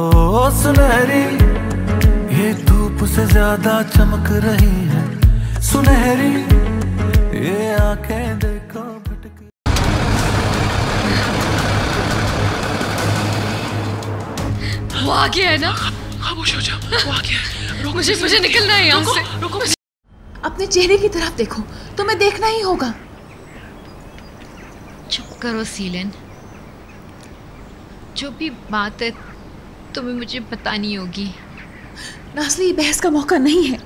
ओ सुनहरी ये धूप से ज्यादा चमक रही है, सुनहरी ये आंखें देखो भटकी। वो आ गया है ना? खामोश हो जाओ, वो आ गया है। रुको, मुझे निकलना है यहाँ से। रुको, अपने चेहरे की तरफ देखो, तुम्हें देखना ही होगा। चुप करो सीलन, जो भी बात है तुम्हें मुझे बतानी होगी। नाज़ली, ये बहस का मौका नहीं है।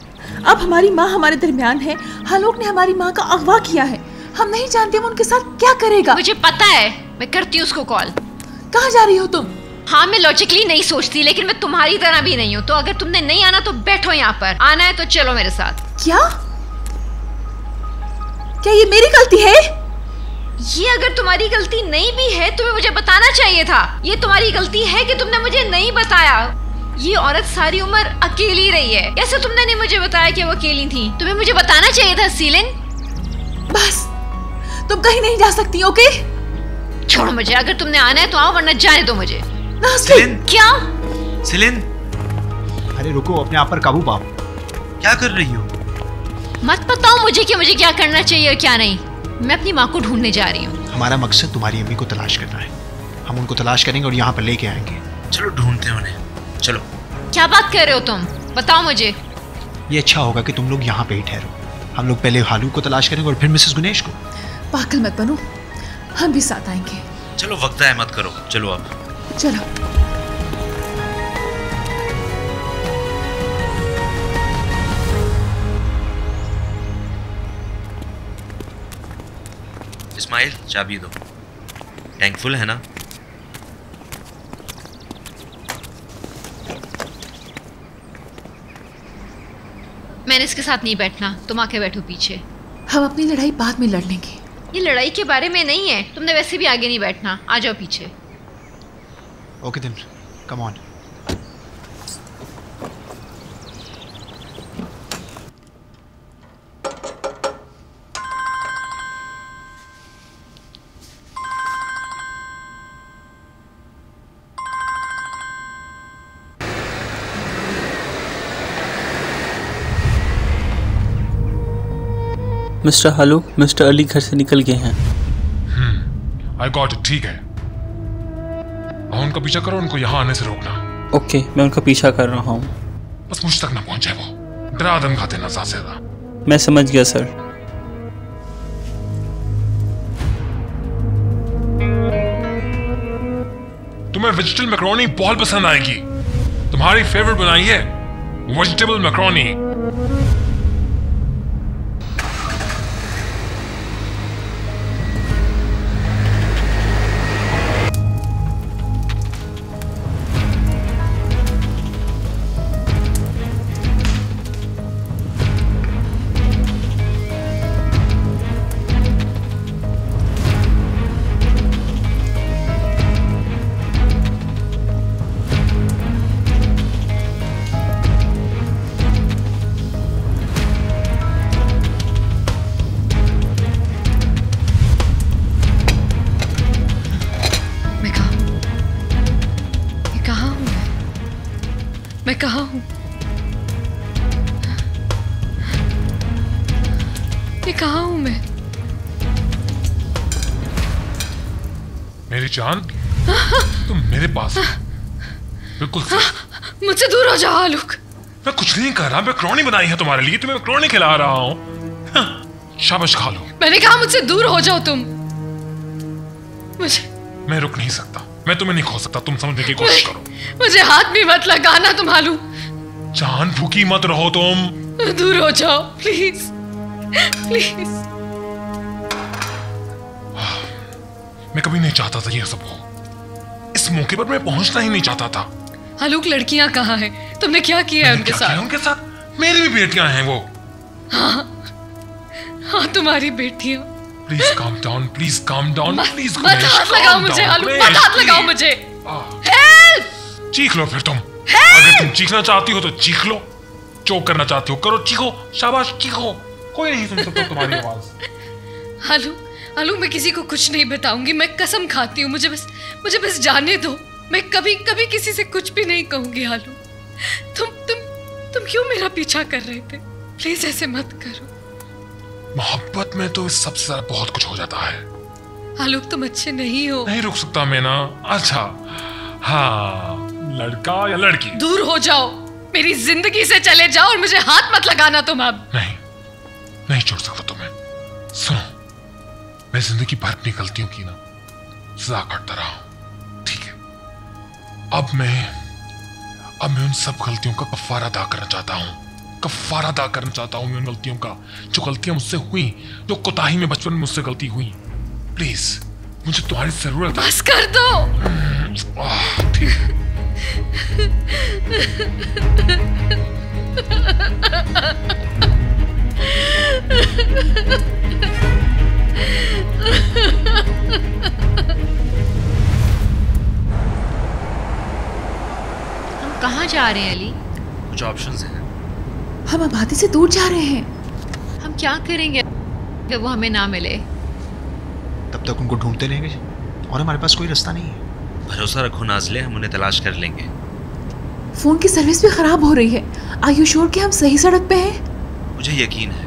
अब हमारी माँ हमारे दरमियान है। हालूक ने हमारी माँ का अगवा किया है। हम नहीं जानते वो उनके साथ क्या करेगा। मुझे पता है, मैं करती हूँ उसको कॉल। कहाँ जा रही हो तुम? हाँ, मैं लॉजिकली नहीं सोचती, लेकिन मैं तुम्हारी तरह भी नहीं हूँ। तो अगर तुमने नहीं आना तो बैठो यहाँ पर, आना है तो चलो मेरे साथ। क्या ये मेरी गलती है? ये अगर तुम्हारी गलती नहीं भी है, तुम्हें मुझे बताना चाहिए था। ये तुम्हारी गलती है कि तुमने मुझे नहीं बताया। ये औरत सारी उम्र अकेली रही है, ऐसे तुमने नहीं मुझे बताया कि वो अकेली थी। तुम्हें मुझे बताना चाहिए था सीलन। बस, तुम कहीं नहीं जा सकती, ओके? छोड़ो मुझे, अगर तुमने आना है तो आओ, वरना जाने दो मुझे। सीलन, क्या? सीलन, अरे रुको, अपने आप पर काबू पाओ। क्या कर रही हो? मत बताओ मुझे कि मुझे क्या करना चाहिए और क्या नहीं। मैं अपनी माँ को ढूंढने जा रही हूँ। हमारा मकसद तुम्हारी अम्मी को तलाश करना है। हम उनको तलाश करेंगे और यहाँ पर लेके आएंगे। चलो ढूंढते हैं उन्हें, चलो। क्या बात कर रहे हो तुम? बताओ मुझे। ये अच्छा होगा कि तुम लोग यहाँ पे ही ठहरो। हम लोग पहले हालू को तलाश करेंगे और फिर मिसेस गुनेश को। पागल मत बनो, हम भी साथ आएंगे। चलो, वक्त है, मत करो। चलो अब चलो। इस्माइल, चाबी दो। टैंक फुल है ना? मैंने इसके साथ नहीं बैठना, तुम आके बैठो पीछे। हम अपनी लड़ाई बाद में लड़ लेंगे। ये लड़ाई के बारे में नहीं है, तुमने वैसे भी आगे नहीं बैठना। आ जाओ पीछे। Okay then, come on. Mister हालू, मिस्टर अली घर से निकल गए हैं। I got it, ठीक है। और उनका पीछा करो, उनको यहाँ आने से रोकना। ओके, मैं उनका पीछा कर रहा हूँ। बस मुझ तक ना पहुँचे, वो डरा धमकाते ना ज़्यादा से ज़्यादा। मैं समझ गया सर। तुम्हें वेजिटेबल मैक्रोनी बहुत पसंद आएगी। तुम्हारी फेवरेट बनाई है वेजिटेबल मैक्रोनी। मैं कहाँ हूँ? ये कहाँ हूँ मैं? मेरी जान, तुम मेरे पास हो। बिल्कुल, मुझसे दूर हो जाओ हालूक। मैं कुछ नहीं कर रहा, मैक्रोनी बनाई है तुम्हारे लिए, तुम्हें मैक्रोनी खिला रहा हूँ। शाबाश खा लो। मैंने कहा मुझसे दूर हो जाओ तुम। मुझे, मैं रुक नहीं सकता, मैं तुम्हें नहीं खो सकता। तुम समझने की कोशिश करो। मुझे हाथ भी मत लगाना तुम हालू। जान भूखी मत रहो तुम। दूर हो जाओ प्लीज प्लीज। मैं कभी नहीं चाहता था ये सब हो। इस मौके पर मैं पहुंचना ही नहीं चाहता था। हालूक, लड़कियां कहाँ हैं? तुमने क्या किया है उनके साथ? उनके साथ मेरी भी बेटियां हैं वो। हाँ हाँ, तुम्हारी बेटियां। Please calm down, please calm down, please मत हाथ लगाओ मुझे हालू, मत हाथ लगाओ मुझे। हेल्प! चीख लो फिर तुम। अगर तुम चीखना चाहती हो तो चीख लो, जो करना चाहती हो करो, चीखो, शाबाश चीखो, कोई नहीं सुन सकता तुम्हारी आवाज। हालू हालू, मैं किसी को कुछ नहीं बताऊंगी, मैं कसम खाती हूँ। मुझे बस जाने दो। मैं कभी कभी किसी से कुछ भी नहीं कहूंगी आलू। तुम क्यों मेरा पीछा कर रहे थे? प्लीज ऐसे मत करो। मोहब्बत में तो सबसे ज्यादा बहुत कुछ हो जाता है। आलोक तुम अच्छे नहीं हो। नहीं रुक सकता मैं ना। अच्छा हाँ, लड़का या लड़की? दूर हो जाओ मेरी जिंदगी से, चले जाओ और मुझे हाथ मत लगाना तुम अब। नहीं छोड़ सकता तुम्हें। सुनो, मैं जिंदगी भर अपनी गलतियों की ना सजा काटता रहा हूं, ठीक है? अब मैं उन सब गलतियों का कफारा अदा करना चाहता हूँ। कफारा अदा करना चाहता हूँ मैं उन गलतियों का, जो गलतियां मुझसे हुई, जो कोताही में बचपन में मुझसे गलती हुई। प्लीज मुझे तुम्हारी जरूरत है। बस कर दो। ठीक है। हम कहाँ जा रहे हैं अली? कुछ ऑप्शंस हैं। हम आबादी से दूर जा रहे हैं। हम क्या करेंगे जब वो हमें ना मिले? तब तक उनको ढूंढते रहेंगे और हमारे पास कोई रास्ता नहीं है। भरोसा रखो नाज़ले, हम उन्हें तलाश कर लेंगे। फोन की सर्विस भी खराब हो रही है। आर यू श्योर कि हम सही सड़क पे हैं? मुझे यकीन है।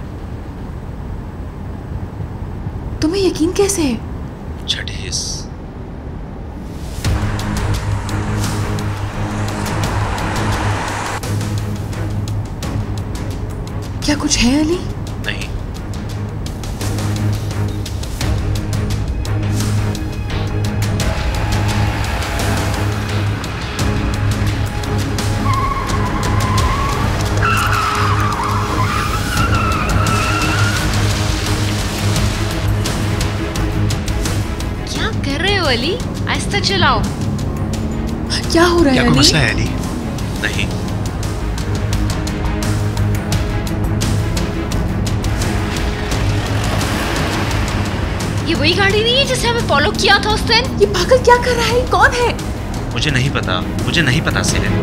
तुम्हें यकीन कैसे है? छठे हिस क्या कुछ है अली? नहीं। अली आहिस्ता चलाओ। क्या हो रहा है? कोई मसला है अली? नहीं। ये वही गाड़ी नहीं है जिसे हमें फॉलो किया था उस दिन? ये पागल क्या कर रहा है? कौन है? मुझे नहीं पता सेलिन।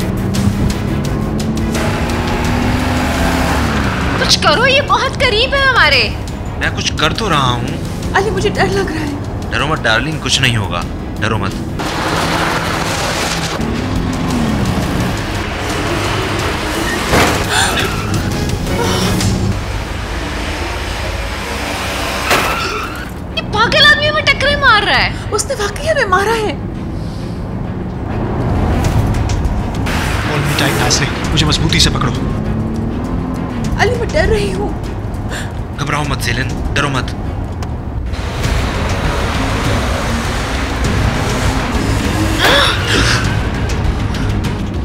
कुछ करो, ये बहुत करीब है हमारे। मैं कुछ कर तो रहा हूँ। अली मुझे डर लग रहा है। डरो मत डार्लिंग, कुछ नहीं होगा, डरो मत। ये पागल आदमी हमें टक्कर मार रहा है। उसने वाकई हमें मारा है। मुझे मजबूती से पकड़ो। अली मैं डर रही हूँ। घबराओ मत सेलिन, डरो मत।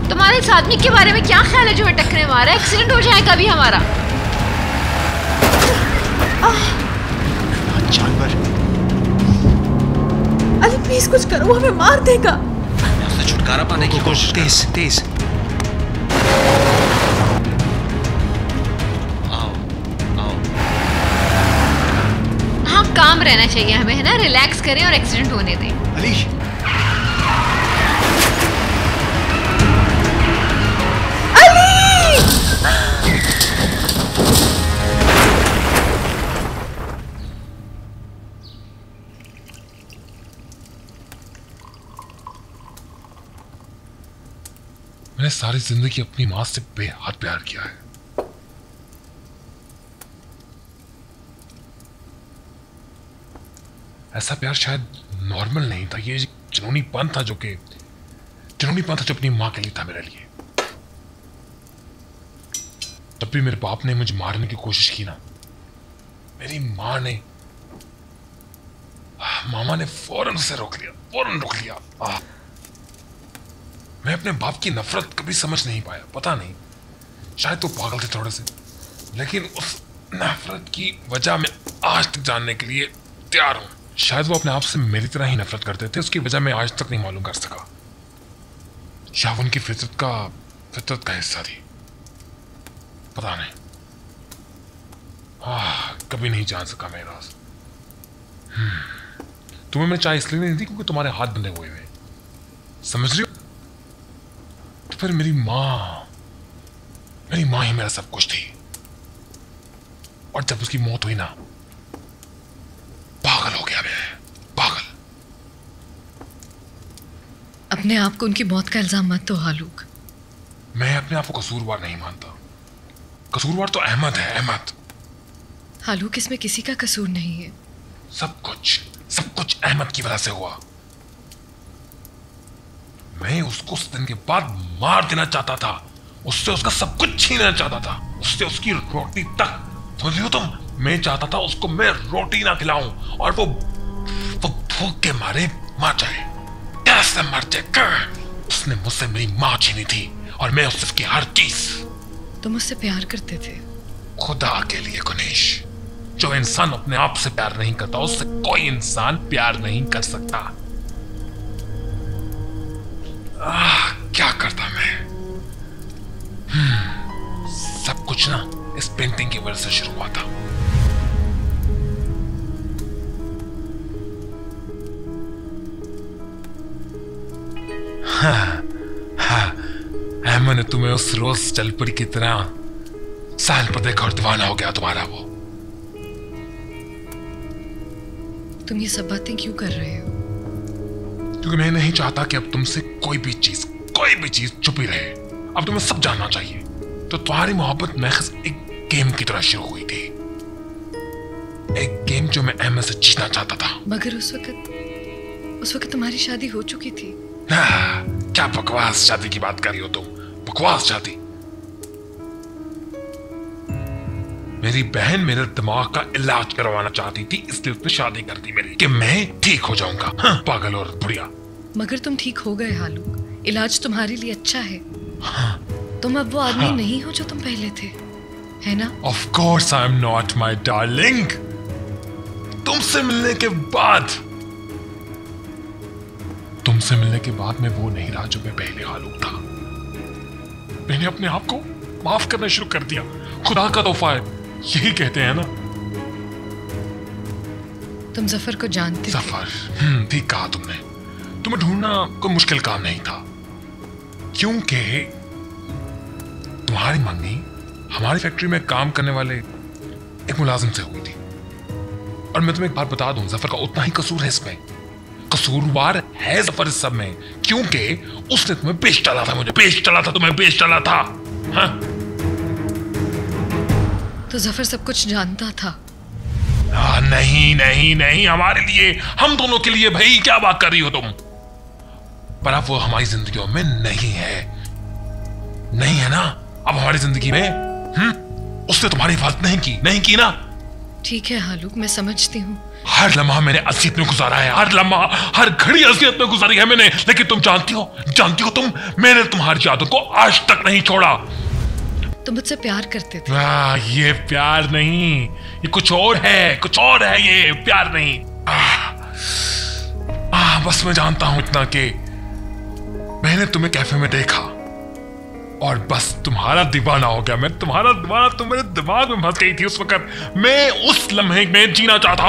तुम्हारे इस आदमी के बारे में क्या ख्याल है जो टक्करे मारा? एक्सीडेंट हो जाएगा भी हमारा। जानवर। अली प्लीज कुछ करो, हमें मार देगा। उससे छुटकारा पाने की कोशिश। तेज आओ। हाँ काम रहना चाहिए हमें, है ना? रिलैक्स करें और एक्सीडेंट होने दें। अली मैंने सारी जिंदगी अपनी माँ से बेहद प्यार किया है। ऐसा प्यार शायद नॉर्मल नहीं था, ये जुनूनीपन था जो अपनी माँ के लिए था मेरे लिए। तब भी मेरे बाप ने मुझे मारने की कोशिश की ना, मेरी माँ ने, मामा ने फौरन रोक लिया। मैं अपने बाप की नफरत कभी समझ नहीं पाया। पता नहीं, शायद तो पागल थे थोड़े से, लेकिन उस नफरत की वजह मैं आज तक जानने के लिए तैयार हूँ। शायद वो अपने आप से मेरी तरह ही नफरत करते थे, उसकी वजह मैं आज तक नहीं मालूम कर सका। शायद उनकी फितरत का हिस्सा थी, पता नहीं। कभी नहीं जान सका मैं राज। तुम्हें मैं चाय इसलिए नहीं दी क्योंकि तुम्हारे हाथ बंधे हुए हैं, समझ रही हो? तो फिर मेरी माँ ही मेरा सब कुछ थी। और जब उसकी मौत हुई ना, पागल हो गया मैं। पागल। अब अपने आप को उनकी मौत का इल्जाम मत दो हालूक। मैं अपने आप को कसूरवार नहीं मानता। कसूरवार तो अहमद है, अहमद। हालूक, इसमें किसी का कसूर नहीं है। सब कुछ अहमद की वजह से हुआ। मैं उसको उस दिन के बाद मार देना चाहता था, उससे उसका सब कुछ छीनना चाहता था, उससे उसकी रोटी तक। समझ लो तुम, मैं चाहता था उसको मैं रोटी ना खिलाऊं और वो भूख के मारे मर जाए। कैसे मर जाए? उसने मुझसे मेरी माँ छीनी थी और मैं उससे उसकी हर चीज। तुम उससे प्यार करते थे? खुदा के लिए गुनेश, जो इंसान अपने आप से प्यार नहीं करता उससे कोई इंसान प्यार नहीं कर सकता। क्या करता मैं? सब कुछ ना इस पेंटिंग की वजह से शुरू हुआ था। अहमद ने तुम्हें उस रोज जलपरी की तरह साल पर देखा और दीवाना हो गया तुम्हारा वो। तुम ये सब बातें क्यों कर रहे हो? क्योंकि मैं नहीं चाहता कि अब तुमसे कोई भी चीज छुपी रहे। अब तुम्हें सब जानना चाहिए। तो तुम्हारी मोहब्बत महज एक गेम की तरह शुरू हुई थी, एक गेम जो मैं अहमद से जीतना चाहता था। मगर उस वक्त तुम्हारी शादी हो चुकी थी। क्या बकवास शादी की बात कर रही हो तुम? बकवास शादी? मेरी बहन मेरे दिमाग का इलाज करवाना चाहती थी, इसलिए उसने शादी कर दी मेरी कि मैं ठीक हो जाऊंगा। हाँ, पागल और बुढ़िया। मगर तुम ठीक हो गए हालूक, इलाज तुम्हारे लिए अच्छा है। हाँ, तुम अब वो आदमी नहीं हो जो तुम पहले थे, है ना? Of course I am not my darling. तुमसे मिलने के बाद मैं वो नहीं रहा जो मैं पहले हालूक था। मैंने अपने आप को माफ करना शुरू कर दिया। खुदा का तोहफा है, यही कहते हैं ना। तुम जफर को जानते? जफर, ठीक कहा तुमने। तुम्हें ढूंढना कोई मुश्किल काम नहीं था, क्योंकि तुम्हारी मंगनी हमारी फैक्ट्री में काम करने वाले एक मुलाजिम से हुई थी। और मैं तुम्हें एक बार बता दूं, जफर का उतना ही कसूर है इसमें। कसूरवार है जफर इस सब में, क्योंकि उसने तुम्हें पेश डाला था। मुझे पेश डाला था, तुम्हें पेश डाला था। हाँ? तो जफर सब कुछ जानता था? नहीं, हमारे लिए, हम दोनों के लिए। भाई क्या बात कर रही हो तुम? पर अब वो हमारी जिंदगियों में नहीं है ना। अब हमारी जिंदगी में उसने तुम्हारी बात नहीं की ना। ठीक है हालूक, मैं समझती हूँ। हर लम्हा मैंने असीत में गुजारा है, हर घड़ी असीत में गुजारी है मैंने। लेकिन तुम जानती हो तुम, मैंने तुम्हारी यादों को आज तक नहीं छोड़ा। तुम मुझसे प्यार करते थे। ये प्यार नहीं, ये कुछ और है। ये प्यार नहीं। बस मैं जानता हूं इतना कि मैंने तुम्हें कैफे में देखा और बस तुम्हारा दीवाना हो गया। मैं तुम्हारा दीवाना, तुम मेरे दिमाग में भस गई थी उस वक्त। मैं उस लम्हे में जीना चाहता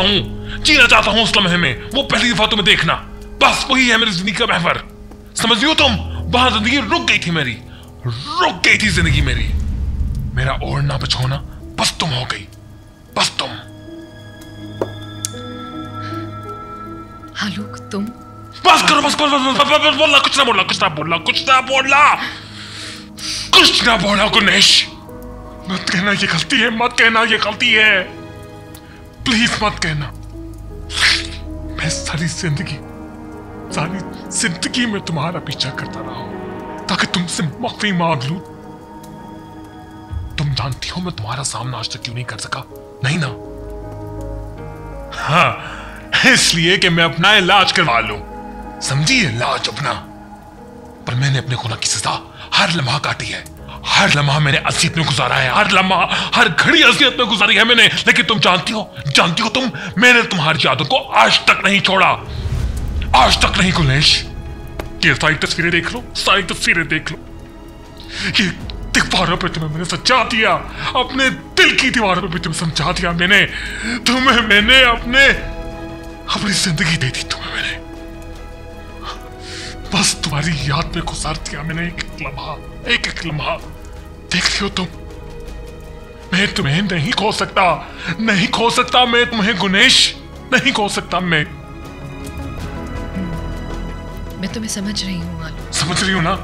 हूँ उस लम्हे में। वो पहली दफा तुम्हें देखना, बस वही है मेरी जिंदगी का महवर। समझ लियो तुम? वहां जिंदगी रुक गई थी जिंदगी मेरी। मेरा ओढ़ना बिछोना बस तुम हो गई, बस तुम। हालूक तुम बस करो, बस बोलना। कुछ ना बोला गुनेश। मत कहना ये गलती है। प्लीज मत कहना। मैं सारी जिंदगी में तुम्हारा पीछा करता रहा हूं ताकि तुमसे माफी मांग लूं। तुम जानती हो मैं तुम्हारा सामना आज तक क्यों नहीं कर सका? नहीं ना। हाँ, इसलिए कि मैं अपना इलाज करवा लूं, समझिए, इलाज अपना। पर मैंने अपने गुनाह की सजा हर लम्हा काटी है। हर लम्हा मैंने असीयत में गुजारा है, हर घड़ी असीयत में गुजारी है मैंने। लेकिन तुम जानती हो तुम, मैंने तुम्हारी यादों को आज तक नहीं छोड़ा गुनेश। ये सारी तस्वीरें देख लो। ये दीवारों पे तुम्हें मैंने समझा दिया, अपने दिल की दीवारों पे तुम्हें समझा दिया मैंने अपनी जिंदगी दे दी तुम्हें मैंने। बस तुम्हारी याद में गुजार दिया मैंने एक लम्हा। देख रही हो तुम, मैं तुम्हें नहीं खो सकता। मैं तुम्हें गुनेश नहीं खो सकता। मैं मैं तुम्हें समझ रही हूँ आलू। समझ रही हूँ ना,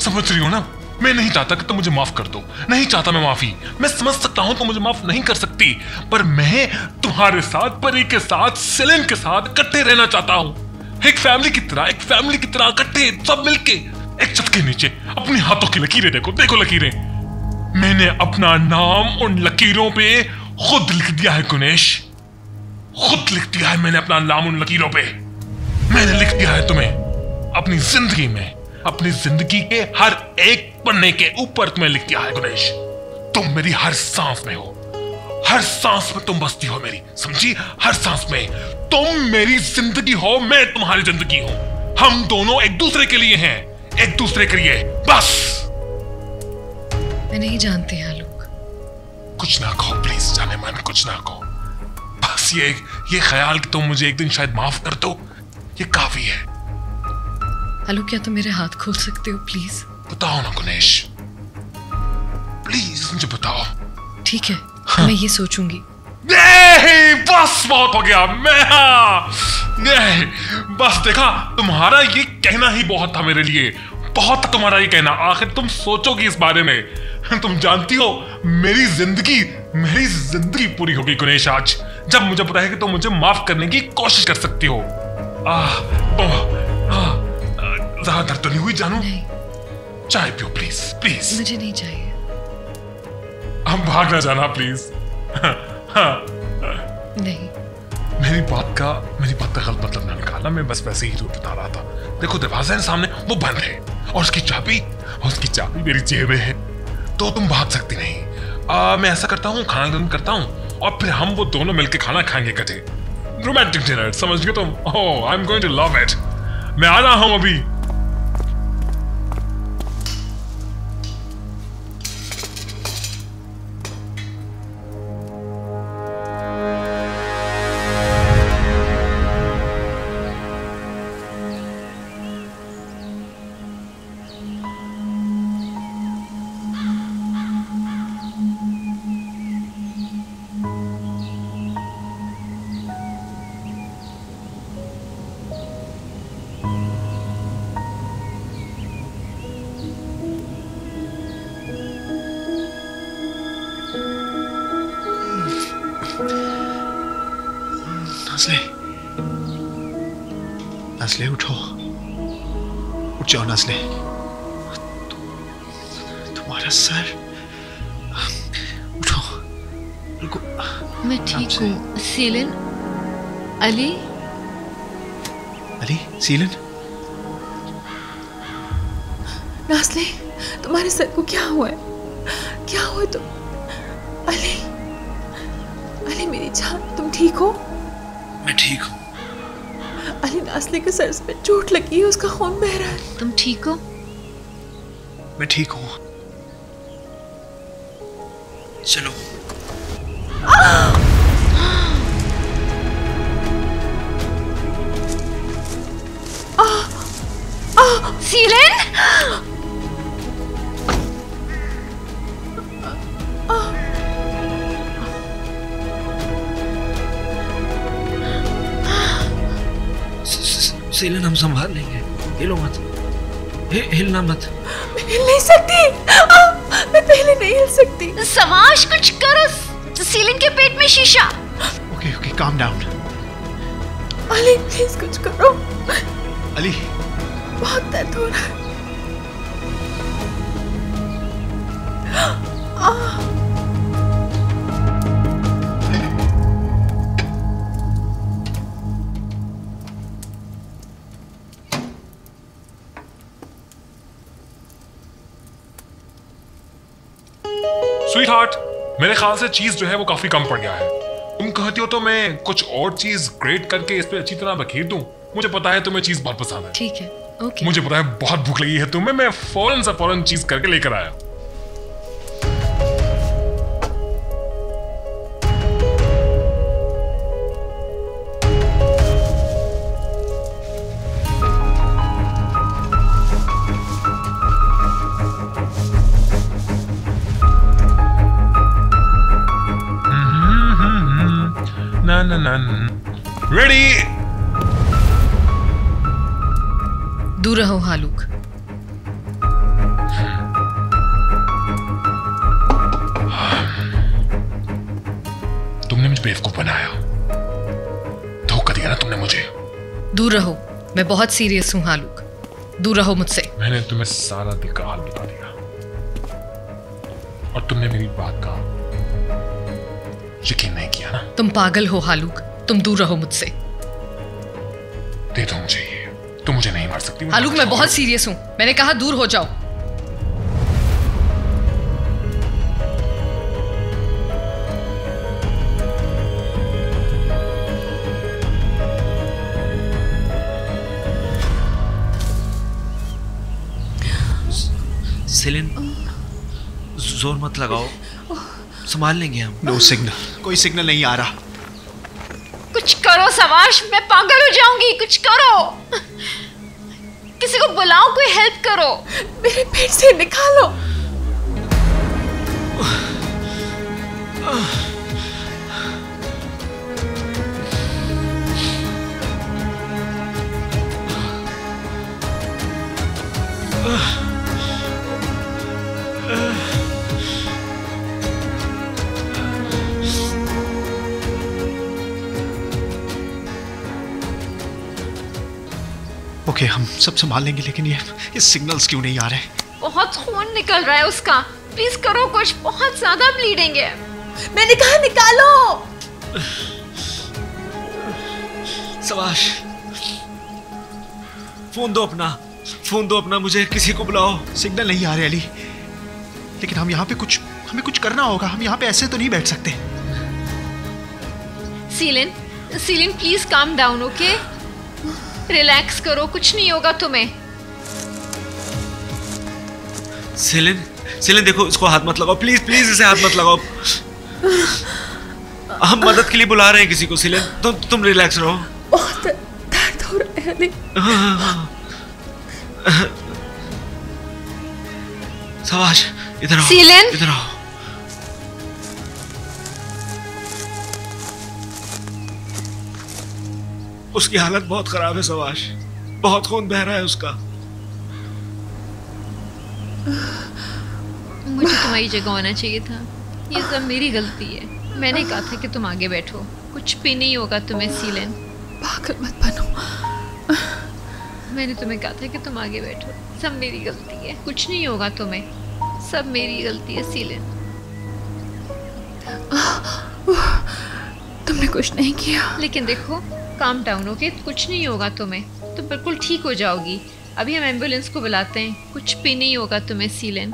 समझ रही हूँ ना। मैं नहीं चाहता कि तुम मुझे माफ कर दो, नहीं चाहता मैं माफी। मैं समझ सकता हूँ तुम मुझे माफ नहीं कर सकती, पर मैं तुम्हारे साथ, परी के साथ, सेलिन के साथ इकट्ठे रहना चाहता हूँ। एक फैमिली की तरह इकट्ठे, सब मिलके एक छत के नीचे। अपने हाथों की लकीरें देखो, देखो लकीरें। मैंने अपना नाम उन लकीरों पे खुद लिख दिया है गुनेश, खुद लिख दिया है मैंने अपना नाम उन लकीरों पे। मैंने लिख दिया है तुम्हें अपनी जिंदगी में, अपनी जिंदगी के हर एक पन्ने के ऊपर तुम्हें लिख दिया है गुनेश। तुम मेरी हर सांस में हो, हर सांस में तुम बसती हो मेरी, समझी? हर सांस में तुम मेरी जिंदगी हो, मैं तुम्हारी जिंदगी हूं। हम दोनों एक दूसरे के लिए हैं, एक दूसरे के लिए, बस। मैं नहीं जानती हालूक। कुछ ना कहो प्लीज, जाने मन कुछ ना कहो। बस ये ख्याल कि तुम मुझे एक दिन शायद माफ कर दो, ये काफी है। हालूक, क्या तुम मेरे हाथ खोल सकते हो प्लीज? बताओ ना गुनेश, प्लीज मुझे बताओ। ठीक है, हाँ। मैं ये सोचूंगी। नहीं, बस बहुत हो गया। नहीं, बस देखा, तुम्हारा ये कहना ही बहुत था मेरे लिए, बहुत था तुम्हारा ये कहना। आखिर तुम सोचोगी इस बारे में। तुम जानती हो मेरी जिंदगी पूरी होगी गुनेश आज, जब मुझे पता है कि तुम मुझे माफ करने की कोशिश कर सकती हो। ज़्यादा दर्द तो नहीं हुई जानू? नहीं। चाय पियो प्लीज, प्लीज। मुझे नहीं चाहिए। अब भाग ना जाना प्लीज। नहीं, मेरी बात का गलत मतलब ना निकालना, मैं बस वैसे ही रूट बता रहा था। देखो दरवाजा है सामने, वो बंद है, और उसकी चाबी मेरी जेब में है, तो तुम भाग सकती नहीं। मैं ऐसा करता हूँ, खाना गर्म करता हूँ और फिर हम वो दोनों मिलकर खाना खाएंगे कटे, रोमांटिक डिनर, समझ गए तुम? Oh, I am going to love it. मैं आ रहा हूं अभी। नाज़ले उठो, उठ जाओ नाज़ले। तुम्हारा सर, उठो। मैं ठीक हूँ। सीलन, अली, सीलन। नाज़ले, तुम्हारे सर को क्या हुआ है? क्या हुआ तुम? अली मेरी जान, तुम ठीक हो? मैं ठीक हूँ। अली, नाज़ले के सर पे चोट लगी है, उसका खून बह रहा है। तुम ठीक हो? मैं ठीक हूँ। चलो। सीलन! सीलन, हम संभाल लेंगे, हिलो मत, हिलना मत। मैं हिल नहीं सकती, मैं पहले नहीं हिल सकती। समाज कुछ करो, सीलन के पेट में शीशा। Okay, calm down. Ali please कुछ करो। अली, बहुत दर्द हो रहा है। स्वीटहार्ट, मेरे ख्याल से चीज जो है वो काफी कम पड़ गया है। तुम कहती हो तो मैं कुछ और चीज ग्रेट करके इस पे अच्छी तरह बखेर दूं। मुझे पता है तुम्हें चीज बहुत पसंद है। ठीक है, ओके। मुझे पता है बहुत भूख लगी है तुम्हें, मैं फौरन चीज करके लेकर आया। Ready? दूर रहो हालूक। तुमने मुझे बेवकूफ बनाया, धोखा दिया ना तुमने मुझे। दूर रहो, मैं बहुत सीरियस हूँ हालूक, दूर रहो मुझसे। मैंने तुम्हें सारा दिल का हाल बता दिया और तुमने मेरी बात का यकीन नहीं किया ना। तुम पागल हो हालूक, तुम दूर रहो मुझसे। दे दो मुझे ये, तुम मुझे नहीं मार सकती हालूक, मैं बहुत सीरियस हूँ, मैंने कहा दूर हो जाओ। सेलिन, जोर मत लगाओ, संभाल लेंगे हम। नो सिग्नल, कोई सिग्नल नहीं आ रहा। कुछ करो सवाश, मैं पागल हो जाऊंगी, कुछ करो, किसी को बुलाओ, कोई हेल्प करो। मेरे पेट से निकालो। ओके, हम सब संभाल लेंगे, लेकिन ये सिग्नल्स क्यों नहीं आ रहे? बहुत खून निकल रहा है उसका, प्लीज करो कुछ, बहुत ज्यादा ब्लीडिंग है। मैंने कहा निकालो। सवाश, फोन दो अपना, फोन दो अपना, मुझे किसी को बुलाओ। सिग्नल नहीं आ रहे अली, लेकिन हम यहाँ पे कुछ, हमें कुछ करना होगा, हम यहाँ पे ऐसे तो नहीं बैठ सकते। Selin, Selin please calm down, okay, relax करो, कुछ नहीं होगा तुम्हें। सेलिन, सेलिन देखो, इसको हाथ मत लगाओ, प्लीज प्लीज इसे हाथ मत लगाओ, हम मदद के लिए बुला रहे हैं किसी को। सेलिन तुम रिलैक्स रहो। बहुत दर्द हो रहा है अली। सवाश, इधर आओ, सेलिन इधर आओ। उसकी हालत बहुत खराब है सवाश, बहुत खून बह रहा है उसका। मुझे तुम्हारी जगह होना चाहिए था, ये सब मेरी गलती है, मैंने कहा था कि तुम आगे बैठो, कुछ भी नहीं होगा तुम्हें। सीलिन पागल मत बनो, मैंने तुम्हें कहा था कि तुम आगे बैठो, सब मेरी गलती है, कुछ नहीं होगा तुम्हें, सब मेरी गलती है। सीलिन तुमने कुछ नहीं किया, लेकिन देखो काम डाउन, ओके, कुछ नहीं होगा तुम्हें, तुम बिल्कुल ठीक हो जाओगी। अभी हम एम्बुलेंस को बुलाते हैं, कुछ भी नहीं होगा तुम्हें। सीलिन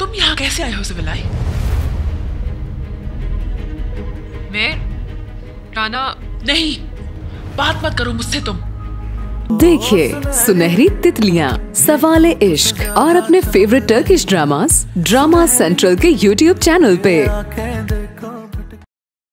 तुम यहाँ कैसे आए हो? सिविलाई मैं राना नहीं, बात मत करो मुझसे तुम। देखिए सुनहरी तितलियां, सवाले इश्क और अपने favourite Turkish dramas drama central के YouTube चैनल पे।